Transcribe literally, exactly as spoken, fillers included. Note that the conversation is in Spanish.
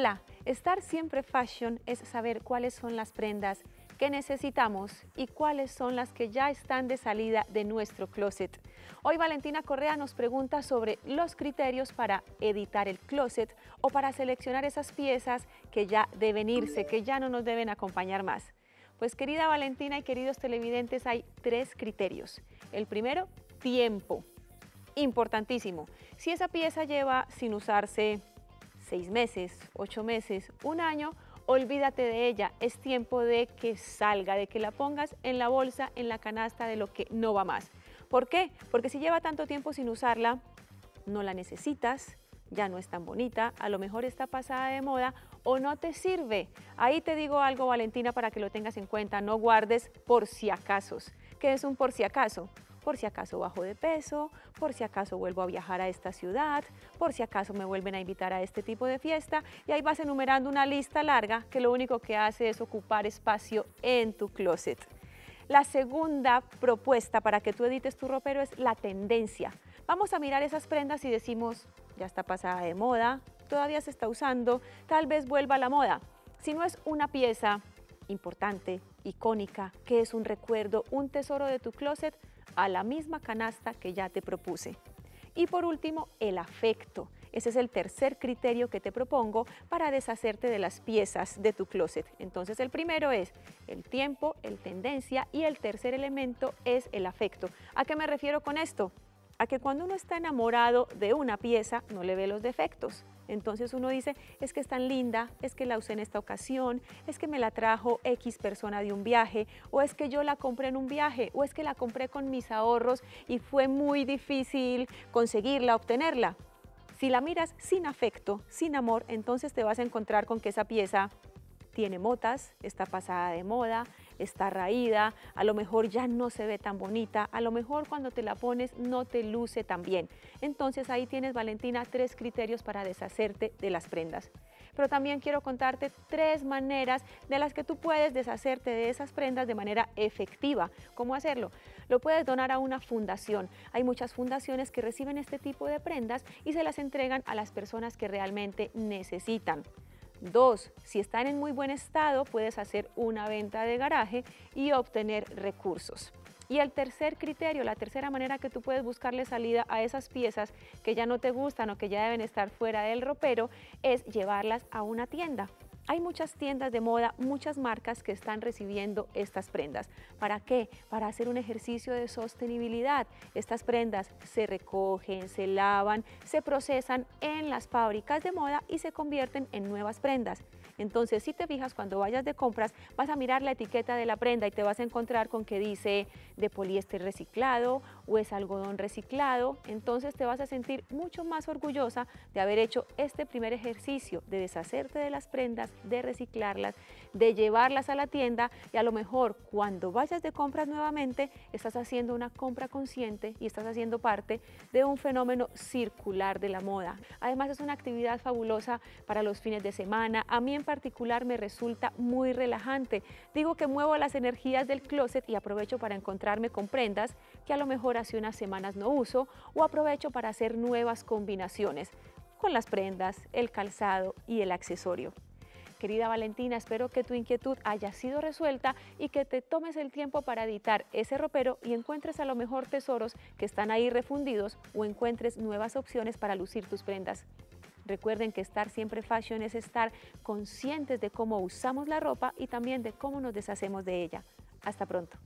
Hola, estar siempre fashion es saber cuáles son las prendas que necesitamos y cuáles son las que ya están de salida de nuestro closet. Hoy Valentina Correa nos pregunta sobre los criterios para editar el closet o para seleccionar esas piezas que ya deben irse, que ya no nos deben acompañar más. Pues querida Valentina y queridos televidentes, hay tres criterios. El primero, tiempo. Importantísimo. Si esa pieza lleva sin usarse seis meses, ocho meses, un año, olvídate de ella, es tiempo de que salga, de que la pongas en la bolsa, en la canasta de lo que no va más. ¿Por qué? Porque si lleva tanto tiempo sin usarla, no la necesitas, ya no es tan bonita, a lo mejor está pasada de moda o no te sirve. Ahí te digo algo, Valentina, para que lo tengas en cuenta, no guardes por si acaso. ¿Qué es un por si acaso? Por si acaso bajo de peso, por si acaso vuelvo a viajar a esta ciudad, por si acaso me vuelven a invitar a este tipo de fiesta, y ahí vas enumerando una lista larga que lo único que hace es ocupar espacio en tu closet. La segunda propuesta para que tú edites tu ropero es la tendencia. Vamos a mirar esas prendas y decimos, ya está pasada de moda, todavía se está usando, tal vez vuelva a la moda. Si no es una pieza importante, icónica, que es un recuerdo, un tesoro de tu closet, a la misma canasta que ya te propuse. Y por último, el afecto. Ese es el tercer criterio que te propongo para deshacerte de las piezas de tu closet. Entonces el primero es el tiempo, el tendencia y el tercer elemento es el afecto. ¿A qué me refiero con esto? A que cuando uno está enamorado de una pieza no le ve los defectos. Entonces uno dice, es que es tan linda, es que la usé en esta ocasión, es que me la trajo X persona de un viaje, o es que yo la compré en un viaje, o es que la compré con mis ahorros y fue muy difícil conseguirla, obtenerla. Si la miras sin afecto, sin amor, entonces te vas a encontrar con que esa pieza tiene motas, está pasada de moda, está raída, a lo mejor ya no se ve tan bonita, a lo mejor cuando te la pones no te luce tan bien. Entonces ahí tienes, Valentina, tres criterios para deshacerte de las prendas. Pero también quiero contarte tres maneras de las que tú puedes deshacerte de esas prendas de manera efectiva. ¿Cómo hacerlo? Lo puedes donar a una fundación. Hay muchas fundaciones que reciben este tipo de prendas y se las entregan a las personas que realmente necesitan. Dos, si están en muy buen estado, puedes hacer una venta de garaje y obtener recursos. Y el tercer criterio, la tercera manera que tú puedes buscarle salida a esas piezas que ya no te gustan o que ya deben estar fuera del ropero, es llevarlas a una tienda. Hay muchas tiendas de moda, muchas marcas que están recibiendo estas prendas. ¿Para qué? Para hacer un ejercicio de sostenibilidad. Estas prendas se recogen, se lavan, se procesan en las fábricas de moda y se convierten en nuevas prendas. Entonces, si te fijas, cuando vayas de compras, vas a mirar la etiqueta de la prenda y te vas a encontrar con que dice de poliéster reciclado o es algodón reciclado. Entonces, te vas a sentir mucho más orgullosa de haber hecho este primer ejercicio de deshacerte de las prendas, de reciclarlas, de llevarlas a la tienda y a lo mejor cuando vayas de compras nuevamente, estás haciendo una compra consciente y estás haciendo parte de un fenómeno circular de la moda. Además, es una actividad fabulosa para los fines de semana. A mí en particular me resulta muy relajante. Digo que muevo las energías del closet y aprovecho para encontrarme con prendas que a lo mejor hace unas semanas no uso o aprovecho para hacer nuevas combinaciones con las prendas, el calzado y el accesorio. Querida Valentina, espero que tu inquietud haya sido resuelta y que te tomes el tiempo para editar ese ropero y encuentres a lo mejor tesoros que están ahí refundidos o encuentres nuevas opciones para lucir tus prendas. Recuerden que estar siempre fashion es estar conscientes de cómo usamos la ropa y también de cómo nos deshacemos de ella. Hasta pronto.